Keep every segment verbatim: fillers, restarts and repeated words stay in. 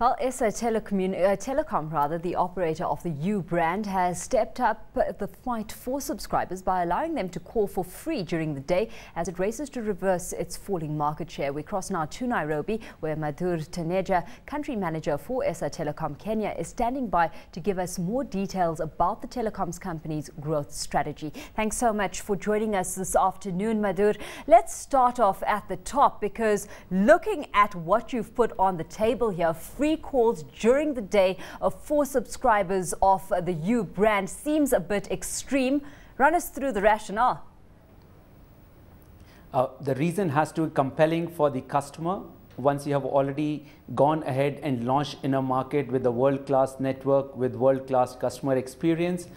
Well, Essar Telecom, uh, Telecom rather, the operator of the U brand, has stepped up the fight for subscribers by allowing them to call for free during the day as it races to reverse its falling market share. We cross now to Nairobi, where Madhur Taneja, country manager for Essar Telecom Kenya, is standing by to give us more details about the telecoms company's growth strategy. Thanks so much for joining us this afternoon, Madhur. Let's start off at the top, because looking at what you've put on the table here, free calls during the day for subscribers of the U brand seems a bit extreme. Run us through the rationale. Uh, the reason has to be compelling for the customer. Once you have already gone ahead and launched in a market with a world-class network, with world-class customer experience,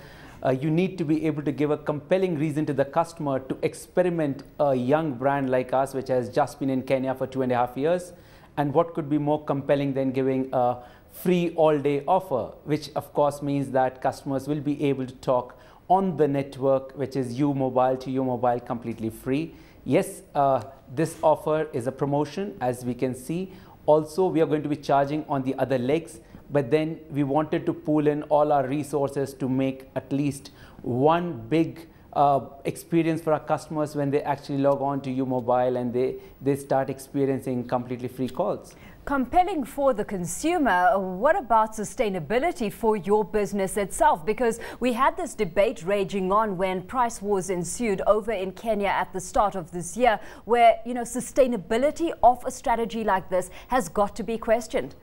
uh, you need to be able to give a compelling reason to the customer to experiment a young brand like us, which has just been in Kenya for two and a half years. And what could be more compelling than giving a free all-day offer, which of course means that customers will be able to talk on the network, which is yuMobile to yuMobile, completely free. Yes, uh, this offer is a promotion, as we can see. Also, we are going to be charging on the other legs, but then we wanted to pool in all our resources to make at least one big Uh, experience for our customers when they actually log on to yuMobile and they, they start experiencing completely free calls. Compelling for the consumer. What about sustainability for your business itself? Because we had this debate raging on when price wars ensued over in Kenya at the start of this year, where, you know, sustainability of a strategy like this has got to be questioned.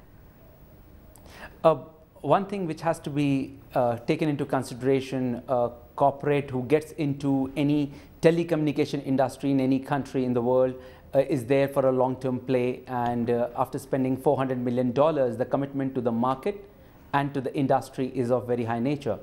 Uh, one thing which has to be uh, taken into consideration, uh, corporate who gets into any telecommunication industry in any country in the world uh, is there for a long-term play, and uh, after spending four hundred million dollars, the commitment to the market and to the industry is of very high nature.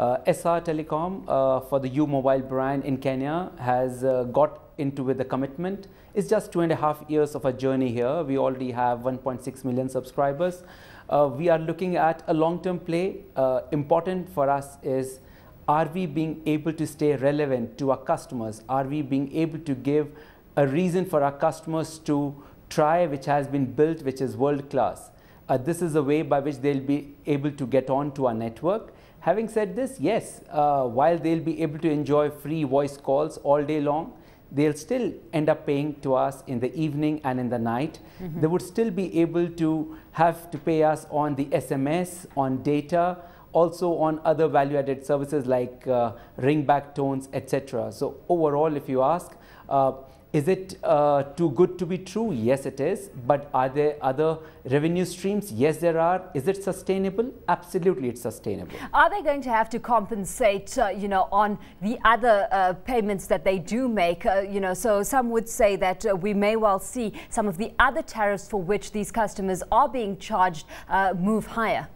uh, Essar Telecom uh, for the yuMobile brand in Kenya has uh, got into with the commitment. It's just two and a half years of a journey here. We already have one point six million subscribers. Uh, we are looking at a long-term play. Uh, important for us is, are we being able to stay relevant to our customers? Are we being able to give a reason for our customers to try, which has been built, which is world-class? Uh, this is a way by which they'll be able to get on to our network. Having said this, yes, uh, while they'll be able to enjoy free voice calls all day long, they'll still end up paying to us in the evening and in the night. Mm-hmm. They would still be able to have to pay us on the S M S, on data, also on other value-added services like uh, ringback tones, et cetera. So overall, if you ask, uh, is it uh, too good to be true? Yes, it is. But are there other revenue streams? Yes, there are. Is it sustainable? Absolutely, it's sustainable. Are they going to have to compensate, uh, you know, on the other uh, payments that they do make? Uh, you know, so some would say that uh, we may well see some of the other tariffs for which these customers are being charged uh, move higher.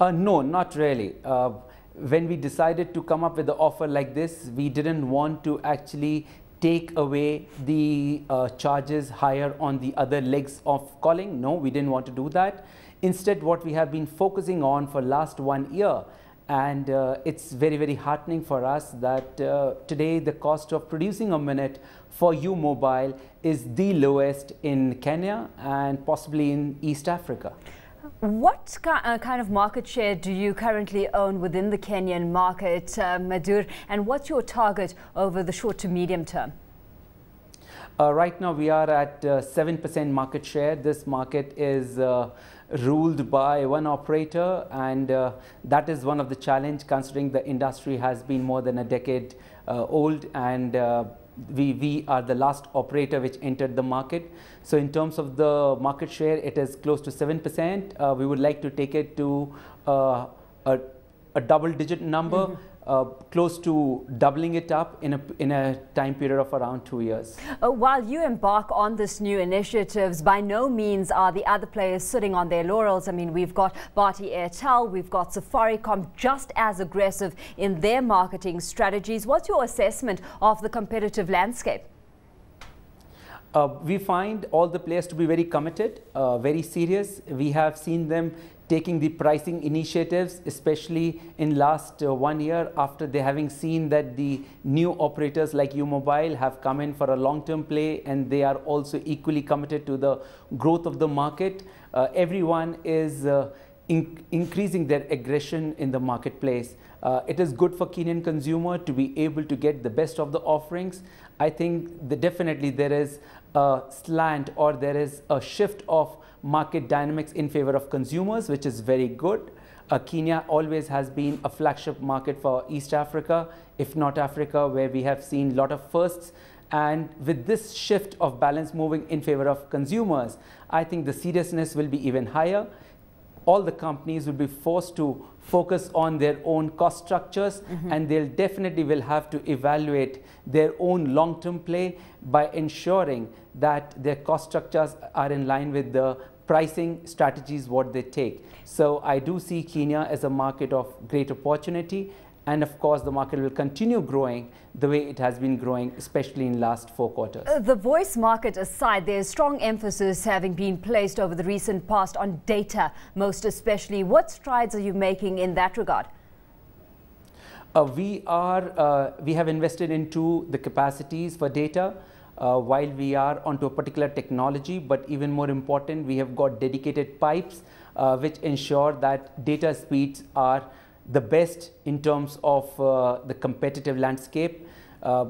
Uh, no, not really. Uh, when we decided to come up with an offer like this, we didn't want to actually take away the uh, charges higher on the other legs of calling. No, we didn't want to do that. Instead, what we have been focusing on for last one year, and uh, it's very, very heartening for us that uh, today the cost of producing a minute for yuMobile is the lowest in Kenya and possibly in East Africa. What kind of market share do you currently own within the Kenyan market, uh, Madhur, and what's your target over the short to medium term? Uh, right now we are at uh, seven percent market share. This market is uh, ruled by one operator, and uh, that is one of the challenges, considering the industry has been more than a decade uh, old, and uh, We, we are the last operator which entered the market. So in terms of the market share, it is close to seven percent. Uh, we would like to take it to uh, a, a double-digit number, mm-hmm. uh, close to doubling it up in a, in a time period of around two years. Uh, while you embark on this new initiatives, by no means are the other players sitting on their laurels. I mean, we've got Bharti Airtel, we've got Safaricom, just as aggressive in their marketing strategies. What's your assessment of the competitive landscape? Uh, we find all the players to be very committed, uh, very serious. We have seen them taking the pricing initiatives, especially in last uh, one year after they having seen that the new operators like yuMobile have come in for a long-term play and they are also equally committed to the growth of the market. Uh, everyone is uh, in increasing their aggression in the marketplace. Uh, it is good for Kenyan consumer to be able to get the best of the offerings. I think that definitely there is a slant or there is a shift of market dynamics in favor of consumers, which is very good. Uh, Kenya always has been a flagship market for East Africa, if not Africa, where we have seen a lot of firsts. And with this shift of balance moving in favor of consumers, I think the seriousness will be even higher. All the companies will be forced to focus on their own cost structures, mm-hmm. and they'll definitely will have to evaluate their own long-term play by ensuring that their cost structures are in line with the pricing strategies what they take. So I do see Kenya as a market of great opportunity. And of course, the market will continue growing the way it has been growing, especially in last four quarters. Uh, the voice market aside, there's strong emphasis having been placed over the recent past on data, most especially. What strides are you making in that regard? Uh, we are, uh, we have invested into the capacities for data. Uh, while we are onto a particular technology, but even more important, we have got dedicated pipes uh, which ensure that data speeds are the best in terms of uh, the competitive landscape. Uh,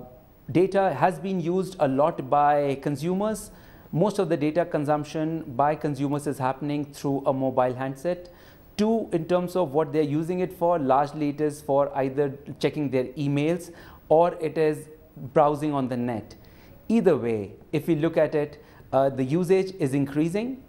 data has been used a lot by consumers. Most of the data consumption by consumers is happening through a mobile handset. Two, in terms of what they're using it for, largely it is for either checking their emails or it is browsing on the net. Either way, if we look at it, uh, the usage is increasing.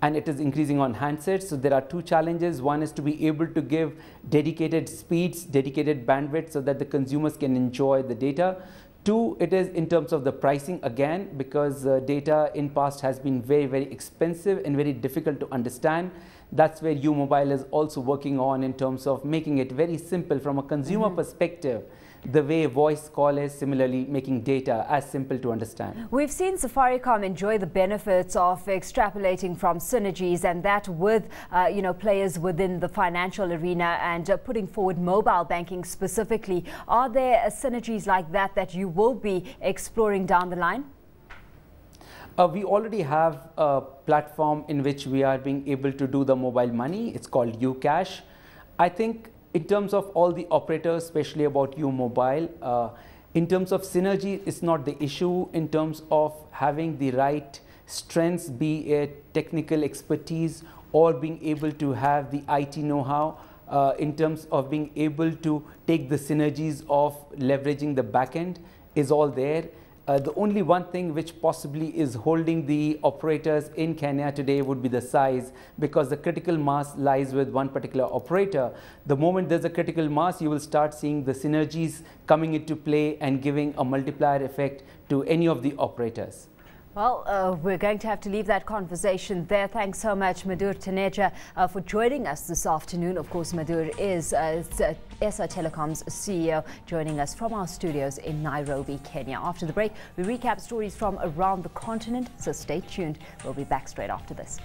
And it is increasing on handsets. So there are two challenges. One is to be able to give dedicated speeds, dedicated bandwidth so that the consumers can enjoy the data. Two, it is in terms of the pricing again, because uh, data in past has been very, very expensive and very difficult to understand. That's where yuMobile is also working on in terms of making it very simple from a consumer mm-hmm. perspective. The way voice call is, similarly making data as simple to understand. We've seen Safaricom enjoy the benefits of extrapolating from synergies and that with uh, you know, players within the financial arena and uh, putting forward mobile banking specifically. Are there uh, synergies like that that you will be exploring down the line? Uh, we already have a platform in which we are being able to do the mobile money. It's called UCash. I think in terms of all the operators, especially about yuMobile, uh, in terms of synergy, it's not the issue. In terms of having the right strengths, be it technical expertise or being able to have the I T know-how, uh, in terms of being able to take the synergies of leveraging the backend, is all there. Uh, the only one thing which possibly is holding the operators in Kenya today would be the size, because the critical mass lies with one particular operator. The moment there's a critical mass, you will start seeing the synergies coming into play and giving a multiplier effect to any of the operators. Well, uh, we're going to have to leave that conversation there. Thanks so much, Madhur Taneja, uh, for joining us this afternoon. Of course, Madhur is uh, Essar Telecom's C E O, joining us from our studios in Nairobi, Kenya. After the break, we recap stories from around the continent, so stay tuned. We'll be back straight after this.